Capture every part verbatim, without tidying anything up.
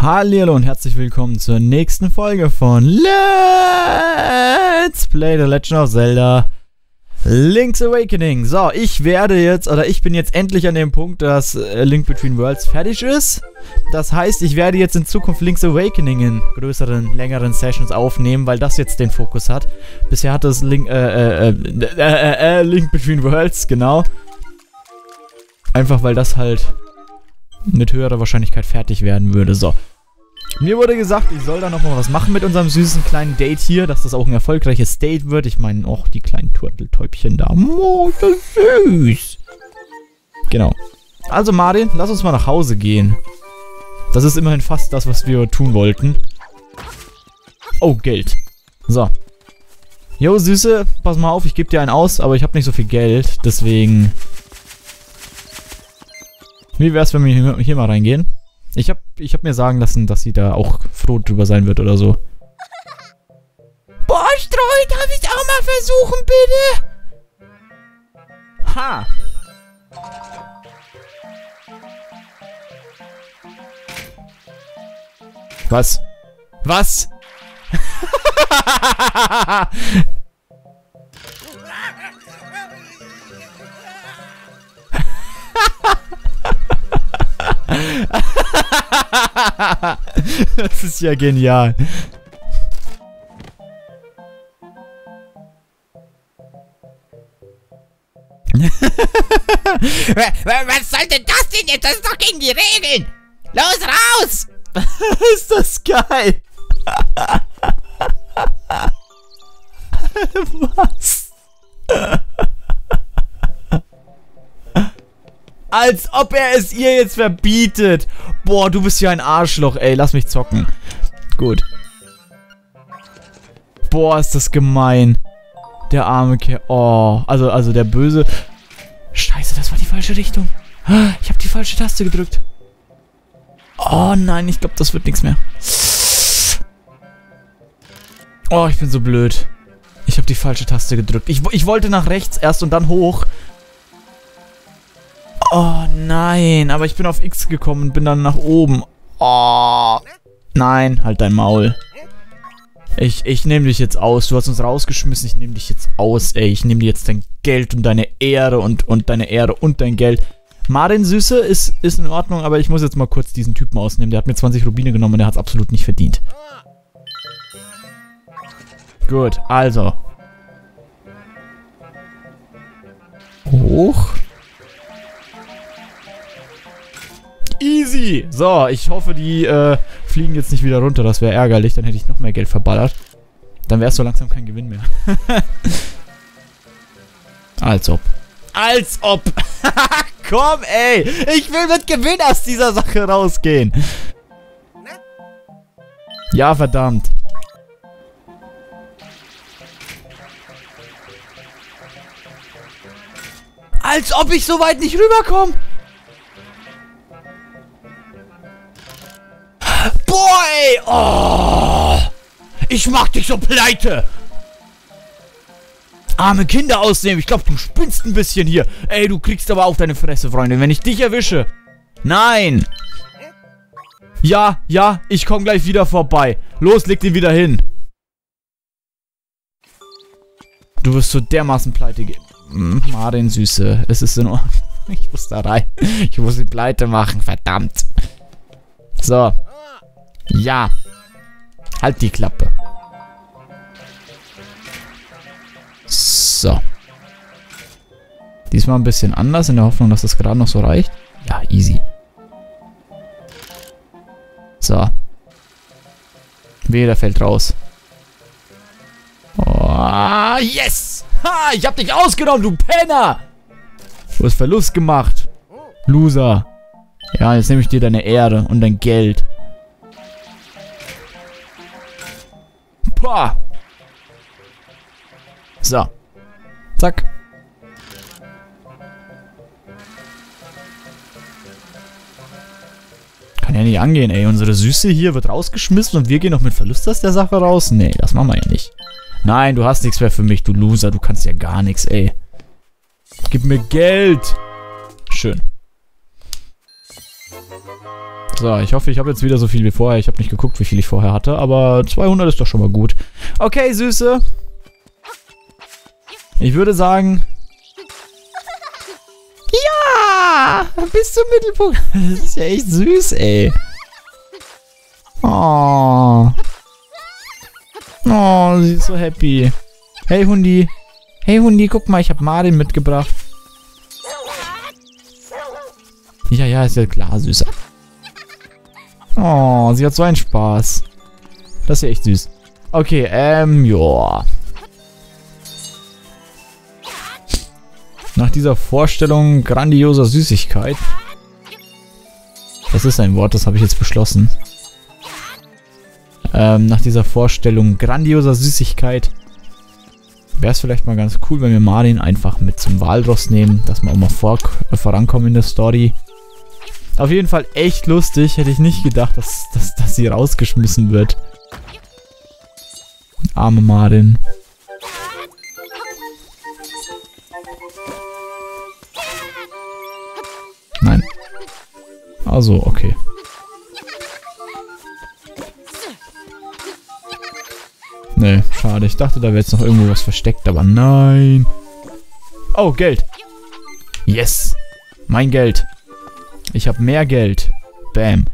Hallihallo und herzlich willkommen zur nächsten Folge von Let's Play The Legend of Zelda Link's Awakening. So, ich werde jetzt, oder ich bin jetzt endlich an dem Punkt, dass äh, Link Between Worlds fertig ist. Das heißt, ich werde jetzt in Zukunft Link's Awakening in größeren, längeren Sessions aufnehmen, weil das jetzt den Fokus hat. Bisher hat das Link, äh, äh, äh, äh, äh, Link Between Worlds, genau. Einfach, weil das halt mit höherer Wahrscheinlichkeit fertig werden würde. So. Mir wurde gesagt, ich soll da nochmal was machen mit unserem süßen kleinen Date hier, dass das auch ein erfolgreiches Date wird. Ich meine, auch die kleinen Turteltäubchen da. Oh, das ist süß. Genau. Also Marin, lass uns mal nach Hause gehen. Das ist immerhin fast das, was wir tun wollten. Oh, Geld. So. Jo, Süße, pass mal auf, ich gebe dir einen aus, aber ich habe nicht so viel Geld, deswegen... Wie wär's, wenn wir hier mal reingehen? Ich hab, ich hab mir sagen lassen, dass sie da auch froh drüber sein wird oder so. Boah, Streu, darf ich auch mal versuchen, bitte? Ha! Was? Was? Das ist ja genial. Was soll denn das denn jetzt? Das ist doch gegen die Regeln. Los, raus! Ist das geil? Was? Als ob er es ihr jetzt verbietet. Boah, du bist ja ein Arschloch, ey. Lass mich zocken. Gut. Boah, ist das gemein. Der arme Kerl. Oh, also, also der Böse. Scheiße, das war die falsche Richtung. Ich habe die falsche Taste gedrückt. Oh nein, ich glaube, das wird nichts mehr. Oh, ich bin so blöd. Ich habe die falsche Taste gedrückt. Ich, ich wollte nach rechts erst und dann hoch. Oh nein, aber ich bin auf X gekommen und bin dann nach oben. Oh, nein, halt dein Maul. Ich, ich nehme dich jetzt aus. Du hast uns rausgeschmissen, ich nehme dich jetzt aus, ey. Ich nehme dir jetzt dein Geld und deine Ehre und, und deine Ehre und dein Geld. Marin, Süße, ist, ist in Ordnung, aber ich muss jetzt mal kurz diesen Typen ausnehmen. Der hat mir zwanzig Rubine genommen und der hat es absolut nicht verdient. Gut, also. Hoch. Easy! So, ich hoffe, die äh, fliegen jetzt nicht wieder runter. Das wäre ärgerlich. Dann hätte ich noch mehr Geld verballert. Dann wäre es so langsam kein Gewinn mehr. Als ob. Als ob! Komm, ey! Ich will mit Gewinn aus dieser Sache rausgehen. Ja, verdammt. Als ob ich so weit nicht rüberkomme! Boah, ey! Oh, ich mach dich so pleite! Arme Kinder ausnehmen. Ich glaube, du spinnst ein bisschen hier. Ey, du kriegst aber auf deine Fresse, Freunde, wenn ich dich erwische. Nein! Ja, ja, ich komm gleich wieder vorbei. Los, leg den wieder hin. Du wirst so dermaßen pleite gehen. Marin, Süße, es ist in Ordnung. Ich muss da rein. Ich muss ihn pleite machen, verdammt. So. Ja. Halt die Klappe. So. Diesmal ein bisschen anders, in der Hoffnung, dass das gerade noch so reicht. Ja, easy. So. Wehe, der fällt raus. Oh, yes! Ha, ich hab dich ausgenommen, du Penner! Du hast Verlust gemacht. Loser. Ja, jetzt nehme ich dir deine Ehre und dein Geld. Boah. So. Zack. Kann ja nicht angehen, ey. Unsere Süße hier wird rausgeschmissen und wir gehen noch mit Verlust aus der Sache raus. Nee, das machen wir ja nicht. Nein, du hast nichts mehr für mich, du Loser. Du kannst ja gar nichts, ey. Gib mir Geld. Schön. So, ich hoffe, ich habe jetzt wieder so viel wie vorher. Ich habe nicht geguckt, wie viel ich vorher hatte, aber zweihundert ist doch schon mal gut. Okay, Süße. Ich würde sagen... Ja! Bis zum Mittelpunkt. Das ist ja echt süß, ey. Oh. Oh, sie ist so happy. Hey, Hundi. Hey, Hundi, guck mal, ich habe Marin mitgebracht. Ja, ja, ist ja klar, Süße. Oh, sie hat so einen Spaß. Das ist ja echt süß. Okay, ähm, ja. Nach dieser Vorstellung grandioser Süßigkeit. Das ist ein Wort, das habe ich jetzt beschlossen. Ähm, nach dieser Vorstellung grandioser Süßigkeit wäre es vielleicht mal ganz cool, wenn wir Marin einfach mit zum Walross nehmen, dass wir auch mal vor vorankommen in der Story. Auf jeden Fall echt lustig. Hätte ich nicht gedacht, dass, dass, dass sie rausgeschmissen wird. Arme Marin. Nein. Also, okay. Nee, schade. Ich dachte, da wäre jetzt noch irgendwo was versteckt, aber nein. Oh, Geld. Yes. Mein Geld. Ich habe mehr Geld. Bam.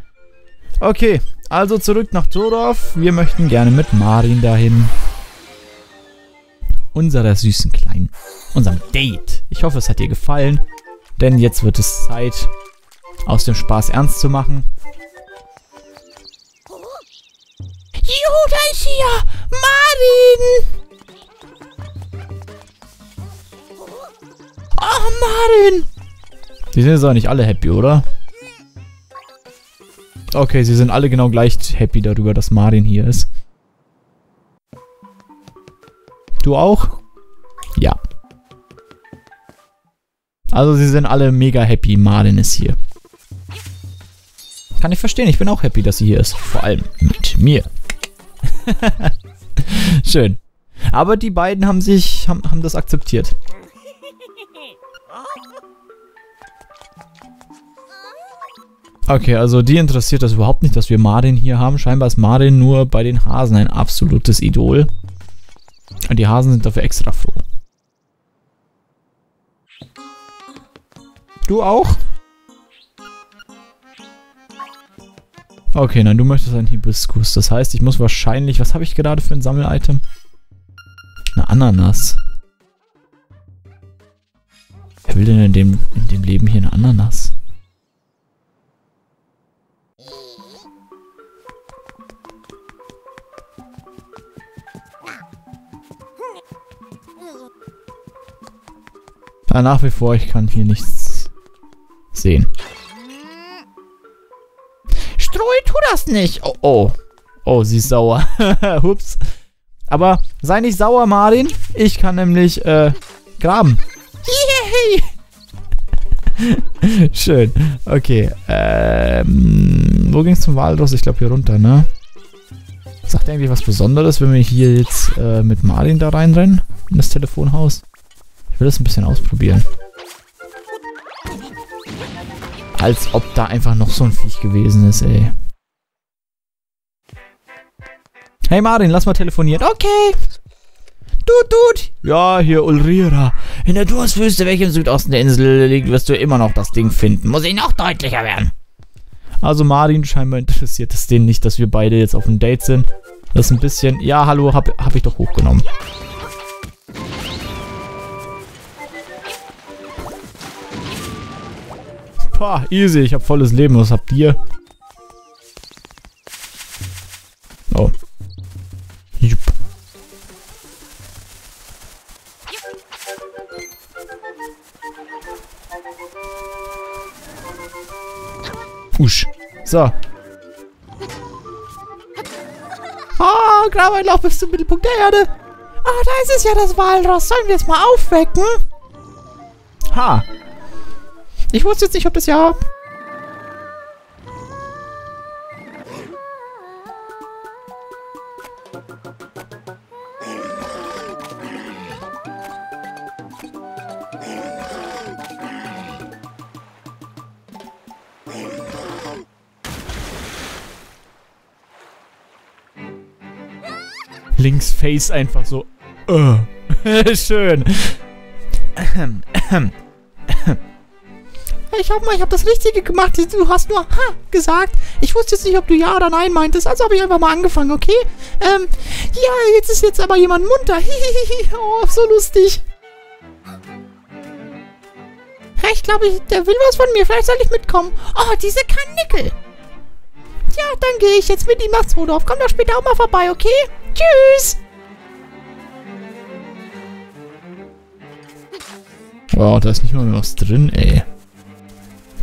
Okay, also zurück nach Todorf. Wir möchten gerne mit Marin dahin. Unserer süßen Kleinen. Unserem Date. Ich hoffe, es hat ihr gefallen. Denn jetzt wird es Zeit, aus dem Spaß ernst zu machen. Juhu, da ist hier Marin. Oh, Marin. Die sind jetzt auch nicht alle happy, oder? Okay, sie sind alle genau gleich happy darüber, dass Marin hier ist. Du auch? Ja. Also sie sind alle mega happy, Marin ist hier. Kann ich verstehen, ich bin auch happy, dass sie hier ist. Vor allem mit mir. Schön. Aber die beiden haben sich, haben, haben das akzeptiert. Okay, also die interessiert das überhaupt nicht, dass wir Marin hier haben. Scheinbar ist Marin nur bei den Hasen ein absolutes Idol. Und die Hasen sind dafür extra froh. Du auch? Okay, nein, du möchtest einen Hibiskus. Das heißt, ich muss wahrscheinlich... Was habe ich gerade für ein Sammelitem? Eine Ananas. Wer will denn in dem, in dem Leben hier eine Ananas? Ja, nach wie vor, ich kann hier nichts sehen. Streu, tu das nicht! Oh, oh. Oh, sie ist sauer. Hups. Aber sei nicht sauer, Marin. Ich kann nämlich, äh, graben. Yay! Schön. Okay. Ähm, wo ging's zum Walross? Ich glaube, hier runter, ne? Sagt irgendwie was Besonderes, wenn wir hier jetzt äh, mit Marin da reinrennen? In das Telefonhaus? Ich will das ein bisschen ausprobieren. Als ob da einfach noch so ein Viech gewesen ist, ey. Hey Marin, lass mal telefonieren. Okay. Tut, tut. Ja, hier Ulriera. In der Durstwüste, welche im Südosten der Insel liegt, wirst du immer noch das Ding finden. Muss ich noch deutlicher werden. Also Marin, scheinbar interessiert es denen nicht, dass wir beide jetzt auf einem Date sind. Das ist ein bisschen... Ja, hallo, hab, hab ich doch hochgenommen. Boah, easy, ich habe volles Leben. Was habt ihr? Oh. Jupp. Usch. So. Oh, grab ein Loch bis zum Mittelpunkt der Erde. Ah, oh, da ist es ja, das Walross. Sollen wir es mal aufwecken? Ha. Ich wusste jetzt nicht, ob das ja... Links Face einfach so. Uh. Schön. Ich hoffe mal, ich habe das Richtige gemacht. Du hast nur ha gesagt. Ich wusste jetzt nicht, ob du ja oder nein meintest. Also habe ich einfach mal angefangen, okay? Ähm, ja, jetzt ist jetzt aber jemand munter. Oh, so lustig. Ich glaube, der will was von mir. Vielleicht soll ich mitkommen. Oh, diese Karnickel. Ja, dann gehe ich jetzt mit ihm nach Todorf. Komm doch später auch mal vorbei, okay? Tschüss. Wow, da ist nicht mal mehr was drin, ey.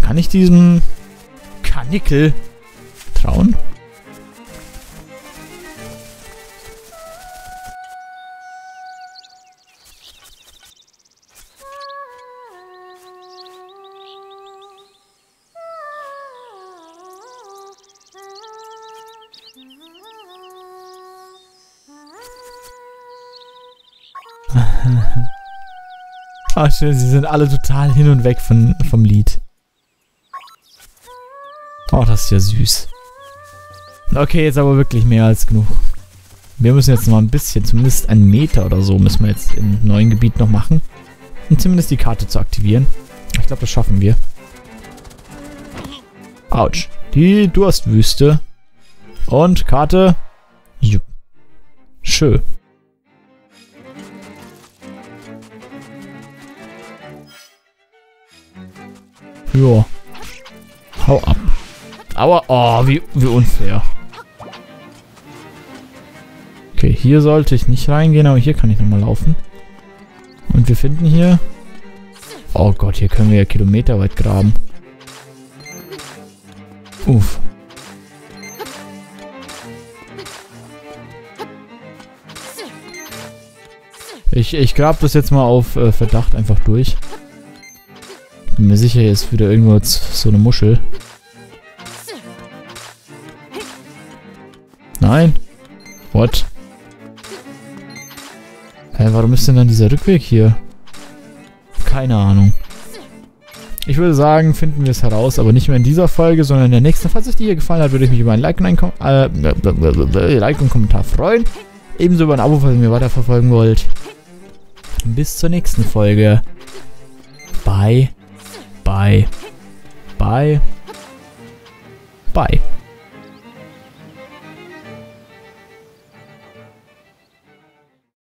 Kann ich diesem Karnickel trauen? Ah, schön, sie sind alle total hin und weg von, vom Lied. Oh, das ist ja süß. Okay, jetzt aber wirklich mehr als genug. Wir müssen jetzt noch ein bisschen, zumindest einen Meter oder so, müssen wir jetzt im neuen Gebiet noch machen. Um zumindest die Karte zu aktivieren. Ich glaube, das schaffen wir. Autsch. Die Durstwüste. Und Karte. Jupp. Schön. Jo. Hau ab. Aua. Oh, wie, wie unfair. Okay, hier sollte ich nicht reingehen, aber hier kann ich nochmal laufen. Und wir finden hier... Oh Gott, hier können wir ja kilometerweit graben. Uff. Ich, ich grab das jetzt mal auf äh, Verdacht einfach durch. Bin mir sicher, hier ist wieder irgendwo so eine Muschel. Nein. What? Hä, hey, warum ist denn dann dieser Rückweg hier? Keine Ahnung. Ich würde sagen, finden wir es heraus, aber nicht mehr in dieser Folge, sondern in der nächsten. Falls euch die hier gefallen hat, würde ich mich über ein Like und, ein Kom äh, like und Kommentar freuen. Ebenso über ein Abo, falls ihr mir weiterverfolgen wollt. Bis zur nächsten Folge. Bye. Bye. Bye. Bye.